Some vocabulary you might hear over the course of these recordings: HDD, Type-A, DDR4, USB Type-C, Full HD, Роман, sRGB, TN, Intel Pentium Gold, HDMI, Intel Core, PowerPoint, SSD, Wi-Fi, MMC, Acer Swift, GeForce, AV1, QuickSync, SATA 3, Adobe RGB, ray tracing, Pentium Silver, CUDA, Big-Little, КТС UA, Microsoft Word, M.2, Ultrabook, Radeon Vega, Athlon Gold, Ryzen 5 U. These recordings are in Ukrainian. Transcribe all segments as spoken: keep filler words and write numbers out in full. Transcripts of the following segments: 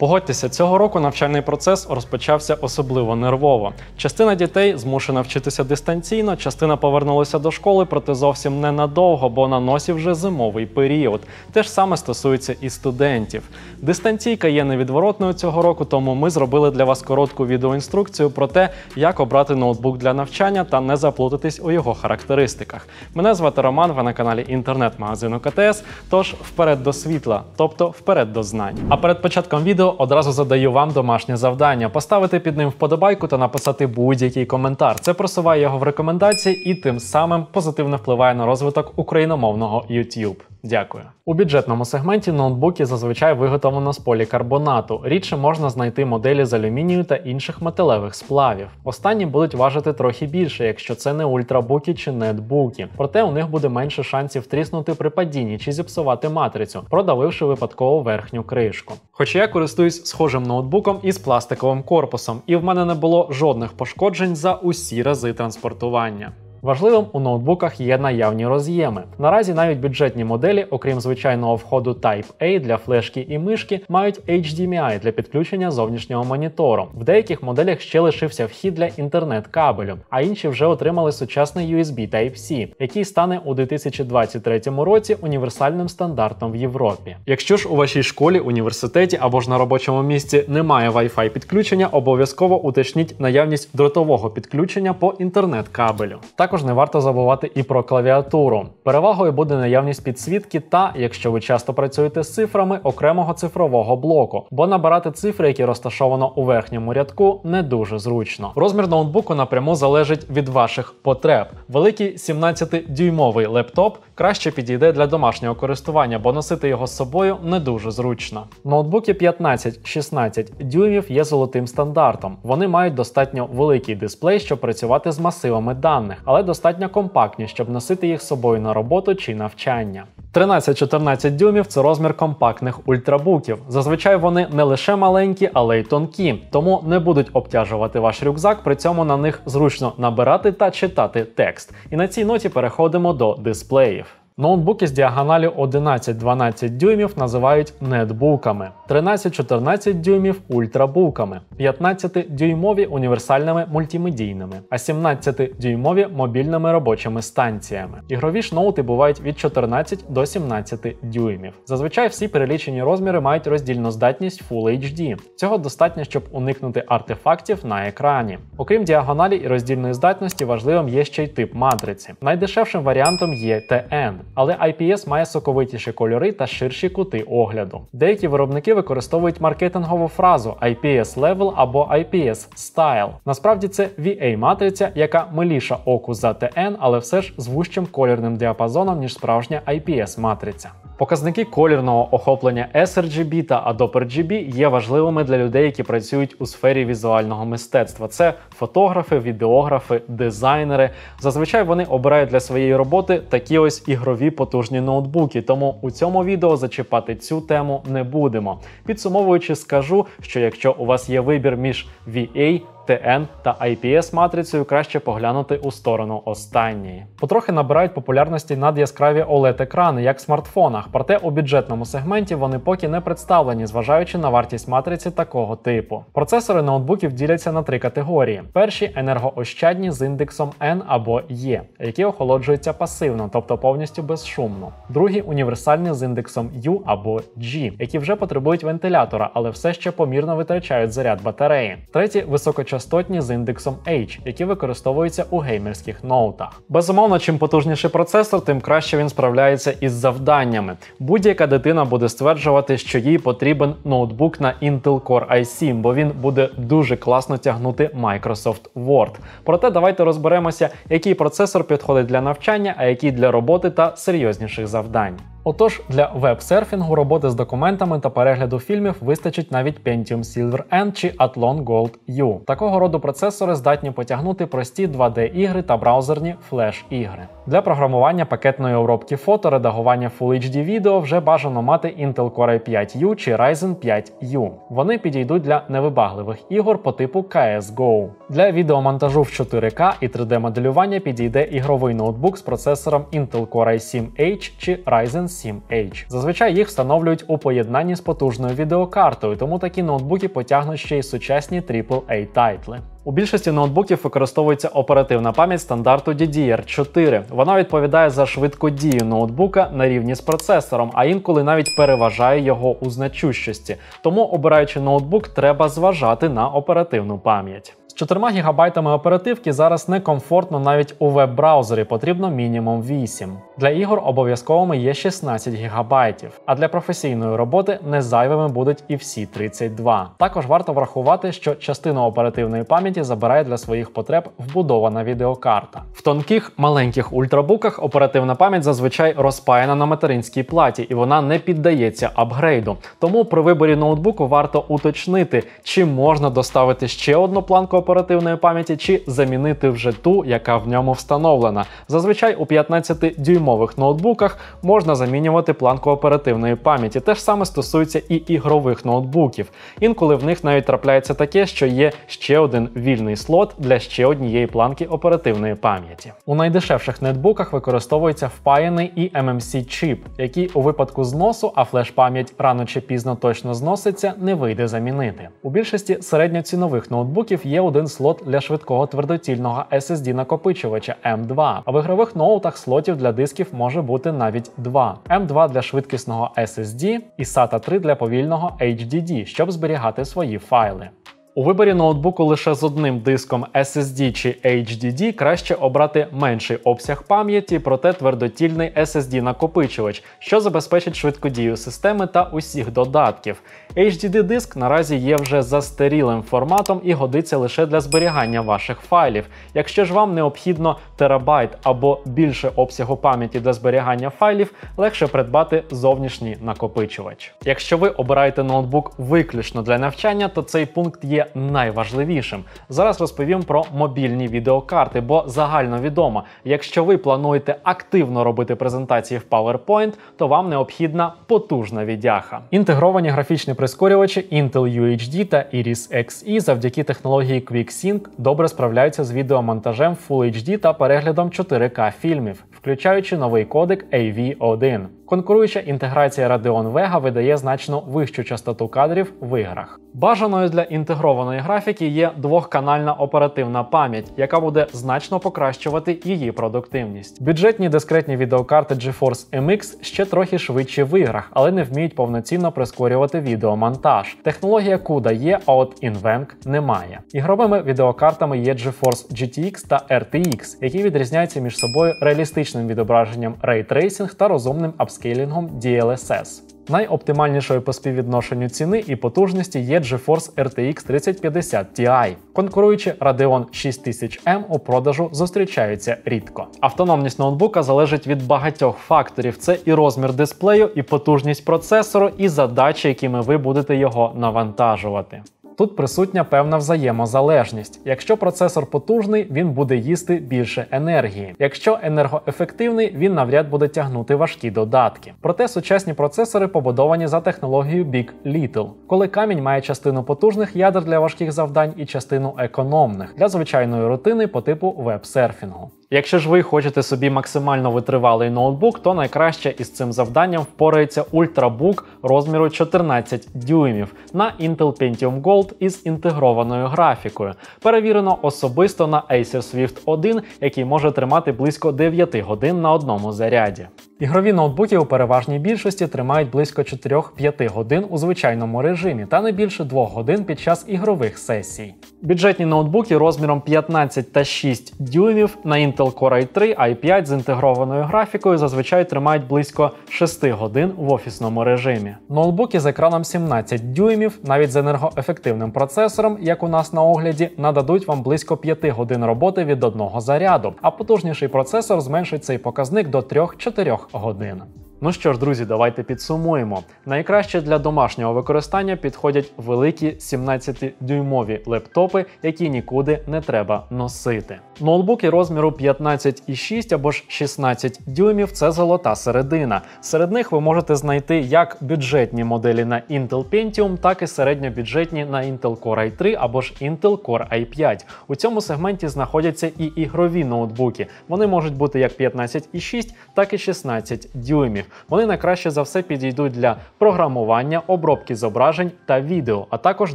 Погодьтеся, цього року навчальний процес розпочався особливо нервово. Частина дітей змушена вчитися дистанційно, частина повернулася до школи, проте зовсім ненадовго, бо на носі вже зимовий період. Те ж саме стосується і студентів. Дистанційка є невідворотною цього року, тому ми зробили для вас коротку відеоінструкцію про те, як обрати ноутбук для навчання та не заплутатись у його характеристиках. Мене звати Роман, ви на каналі інтернет-магазину КТС, тож вперед до світла, тобто вперед до знань. А перед початком відео одразу задаю вам домашнє завдання. Поставити під ним вподобайку та написати будь-який коментар. Це просуває його в рекомендації і тим самим позитивно впливає на розвиток україномовного YouTube. Дякую. У бюджетному сегменті ноутбуки зазвичай виготовлено з полікарбонату. Рідше можна знайти моделі з алюмінію та інших металевих сплавів. Останні будуть важити трохи більше, якщо це не ультрабуки чи нетбуки. Проте у них буде менше шансів тріснути при падінні чи зіпсувати матрицю, продавивши випадково верхню кришку. Хоча я користуюсь схожим ноутбуком із пластиковим корпусом, і в мене не було жодних пошкоджень за усі рази транспортування. Важливим у ноутбуках є наявні роз'єми. Наразі навіть бюджетні моделі, окрім звичайного входу Type-A для флешки і мишки, мають Ейч Ді Ем Ай для підключення зовнішнього монітору. В деяких моделях ще лишився вхід для інтернет-кабелю, а інші вже отримали сучасний Ю Ес Бі Тайп Сі, який стане у дві тисячі двадцять третьому році універсальним стандартом в Європі. Якщо ж у вашій школі, університеті або ж на робочому місці немає Wi-Fi підключення, обов'язково уточніть наявність дротового підключення по інтернет-кабелю. Також не варто забувати і про клавіатуру. Перевагою буде наявність підсвітки та, якщо ви часто працюєте з цифрами, окремого цифрового блоку, бо набирати цифри, які розташовано у верхньому рядку, не дуже зручно. Розмір ноутбуку напряму залежить від ваших потреб. Великий сімнадцятидюймовий лептоп краще підійде для домашнього користування, бо носити його з собою не дуже зручно. Ноутбуки п'ятнадцять-шістнадцять дюймів є золотим стандартом. Вони мають достатньо великий дисплей, щоб працювати з масивами даних, але достатньо компактні, щоб носити їх з собою на роботу чи навчання. тринадцять-чотирнадцять дюймів – це розмір компактних ультрабуків. Зазвичай вони не лише маленькі, але й тонкі, тому не будуть обтяжувати ваш рюкзак, при цьому на них зручно набирати та читати текст. І на цій ноті переходимо до дисплеїв. Ноутбуки з діагоналю одинадцять-дванадцять дюймів називають нетбуками, тринадцять-чотирнадцять дюймів – ультрабуками, п'ятнадцятидюймові – універсальними мультимедійними, а сімнадцятидюймові – мобільними робочими станціями. Ігрові ж ноути бувають від чотирнадцяти до сімнадцяти дюймів. Зазвичай всі перелічені розміри мають роздільну здатність Фул Ейч Ді. Цього достатньо, щоб уникнути артефактів на екрані. Окрім діагоналі і роздільної здатності, важливим є ще й тип матриці. Найдешевшим варіантом є Ті Ен. Але Ай Пі Ес має соковитіші кольори та ширші кути огляду. Деякі виробники використовують маркетингову фразу Ай Пі Ес Level або Ай Пі Ес Style. Насправді це Ві Ей-матриця, яка миліша оку за Ті Ен, але все ж з вужчим кольорним діапазоном, ніж справжня Ай Пі Ес-матриця. Показники колірного охоплення Ес Ар Джі Бі та Adobe Ар Джі Бі є важливими для людей, які працюють у сфері візуального мистецтва. Це фотографи, відеографи, дизайнери. Зазвичай вони обирають для своєї роботи такі ось ігрові потужні ноутбуки, тому у цьому відео зачіпати цю тему не будемо. Підсумовуючи, скажу, що якщо у вас є вибір між Ві Ей, Ті Ен та Ай Пі Ес-матрицею, краще поглянути у сторону останньої. Потрохи набирають популярності надяскраві О Лед-екрани, як в смартфонах, проте у бюджетному сегменті вони поки не представлені, зважаючи на вартість матриці такого типу. Процесори ноутбуків діляться на три категорії. Перші – енергоощадні з індексом Ен або Є, які охолоджуються пасивно, тобто повністю безшумно. Другі – універсальні з індексом Ю або Джі, які вже потребують вентилятора, але все ще помірно витрачають заряд батареї. Треті – високочастотні частотні з індексом Ейч, які використовуються у геймерських ноутах. Безумовно, чим потужніший процесор, тим краще він справляється із завданнями. Будь-яка дитина буде стверджувати, що їй потрібен ноутбук на Intel Core Ай сім, бо він буде дуже класно тягнути Microsoft Word. Проте давайте розберемося, який процесор підходить для навчання, а який для роботи та серйозніших завдань. Отож, для веб-серфінгу, роботи з документами та перегляду фільмів вистачить навіть Pentium Silver Ен чи Athlon Gold Ю. Такого роду процесори здатні потягнути прості два Ді-ігри та браузерні флеш-ігри. Для програмування пакетної обробки фото, редагування Фул Ейч Ді відео вже бажано мати Intel Core Ай п'ять Ю чи Райзен п'ять Ю. Вони підійдуть для невибагливих ігор по типу Сі Ес Го. Для відеомонтажу в чотири Ка і три Ді-моделювання підійде ігровий ноутбук з процесором Intel Core Ай сім Ейч чи Ryzen Ryzen сім H. Зазвичай їх встановлюють у поєднанні з потужною відеокартою, тому такі ноутбуки потягнуть ще й сучасні трипл ей тайтли. У більшості ноутбуків використовується оперативна пам'ять стандарту ді ді ар чотири. Вона відповідає за швидку дію ноутбука на рівні з процесором, а інколи навіть переважає його у значущості. Тому, обираючи ноутбук, треба зважати на оперативну пам'ять. З чотирма гігабайтами оперативки зараз некомфортно навіть у веб-браузері, потрібно мінімум вісім. Для ігор обов'язковими є шістнадцять гігабайтів, а для професійної роботи незайвими будуть і всі тридцять два. Також варто врахувати, що частину оперативної пам'яті забирає для своїх потреб вбудована відеокарта. В тонких, маленьких ультрабуках оперативна пам'ять зазвичай розпаяна на материнській платі, і вона не піддається апгрейду. Тому при виборі ноутбуку варто уточнити, чи можна доставити ще одну планку оперативної пам'яті, чи замінити вже ту, яка в ньому встановлена. Зазвичай у п'ятнадцятидюймових ноутбуках можна замінювати планку оперативної пам'яті. Те ж саме стосується і ігрових ноутбуків. Інколи в них навіть трапляється таке, що є ще один вільний слот для ще однієї планки оперативної пам'яті. У найдешевших нетбуках використовується впаяний і ем ем сі чіп, який у випадку зносу, а флеш-пам'ять рано чи пізно точно зноситься, не вийде замінити. У більшості середньоцінових ноутбуків є один слот для швидкого твердотільного ес ес ді-накопичувача ем два, а в ігрових ноутах слотів для дисків може бути навіть два. ем два для швидкісного ес ес ді і сата три для повільного ейч ді ді, щоб зберігати свої файли. У виборі ноутбуку лише з одним диском ес ес ді чи ейч ді ді краще обрати менший обсяг пам'яті, проте твердотільний ес ес ді-накопичувач, що забезпечить швидку дію системи та усіх додатків. ейч ді ді-диск наразі є вже застарілим форматом і годиться лише для зберігання ваших файлів. Якщо ж вам необхідно терабайт або більше обсягу пам'яті для зберігання файлів, легше придбати зовнішній накопичувач. Якщо ви обираєте ноутбук виключно для навчання, то цей пункт є найважливішим. Зараз розповім про мобільні відеокарти, бо загально відомо, якщо ви плануєте активно робити презентації в PowerPoint, то вам необхідна потужна віддяха. Інтегровані графічні прискорювачі Intel ю ейч ді та Iris ікс і завдяки технології QuickSync добре справляються з відеомонтажем Full ейч ді та переглядом чотири ка фільмів, включаючи новий кодек ей ві один. Конкуруюча інтеграція Radeon Vega видає значно вищу частоту кадрів в іграх. Бажаною для інтегрованої графіки є двохканальна оперативна пам'ять, яка буде значно покращувати її продуктивність. Бюджетні дискретні відеокарти GeForce ем ікс ще трохи швидші в іграх, але не вміють повноцінно прискорювати відеомонтаж. Технологія куда є, а от Invenc немає. Ігровими відеокартами є GeForce джі ті ікс та ар ті ікс, які відрізняються між собою реалістичним відображенням Ray Tracing та розумним апскейлінгом ді ел ес ес. Найоптимальнішою по співвідношенню ціни і потужності є GeForce ар ті ікс тридцять п'ятдесят Ti. Конкуруючи Radeon шість тисяч ем у продажу зустрічаються рідко. Автономність ноутбука залежить від багатьох факторів. Це і розмір дисплею, і потужність процесору, і задачі, якими ви будете його навантажувати. Тут присутня певна взаємозалежність. Якщо процесор потужний, він буде їсти більше енергії. Якщо енергоефективний, він навряд буде тягнути важкі додатки. Проте сучасні процесори побудовані за технологією Big-Little, коли камінь має частину потужних ядер для важких завдань і частину економних, для звичайної рутини по типу веб-серфінгу. Якщо ж ви хочете собі максимально витривалий ноутбук, то найкраще із цим завданням впорається ультрабук розміру чотирнадцять дюймів на Intel Pentium Gold із інтегрованою графікою. Перевірено особисто на Acer Swift один, який може тримати близько дев'ять годин на одному заряді. Ігрові ноутбуки у переважній більшості тримають близько чотири-п'ять годин у звичайному режимі та не більше двох годин під час ігрових сесій. Бюджетні ноутбуки розміром п'ятнадцять та шість дюймів на Intel Core ай три, ай п'ять з інтегрованою графікою зазвичай тримають близько шести годин в офісному режимі. Ноутбуки з екраном сімнадцять дюймів, навіть з енергоефективним процесором, як у нас на огляді, нададуть вам близько п'яти годин роботи від одного заряду, а потужніший процесор зменшить цей показник до трьох-чотирьох годин. Ну що ж, друзі, давайте підсумуємо. Найкраще для домашнього використання підходять великі сімнадцятидюймові лептопи, які нікуди не треба носити. Ноутбуки розміру п'ятнадцять і шість або ж шістнадцять дюймів – це золота середина. Серед них ви можете знайти як бюджетні моделі на Intel Pentium, так і середньобюджетні на Intel Core ай три або ж Intel Core ай п'ять. У цьому сегменті знаходяться і ігрові ноутбуки. Вони можуть бути як п'ятнадцять і шість, так і шістнадцять дюймів. Вони найкраще за все підійдуть для програмування, обробки зображень та відео, а також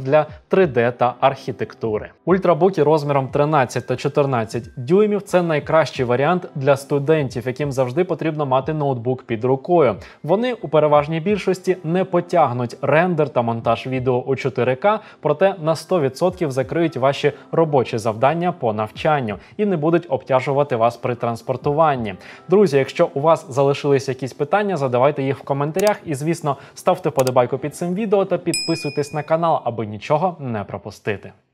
для три де та архітектури. Ультрабуки розміром тринадцять та чотирнадцять дюймів – це найкращий варіант для студентів, яким завжди потрібно мати ноутбук під рукою. Вони у переважній більшості не потягнуть рендер та монтаж відео у чотири ка, проте на сто відсотків закриють ваші робочі завдання по навчанню і не будуть обтяжувати вас при транспортуванні. Друзі, якщо у вас залишились якісь питання, задавайте їх в коментарях і, звісно, ставте вподобайку під цим відео та підписуйтесь на канал, аби нічого не пропустити.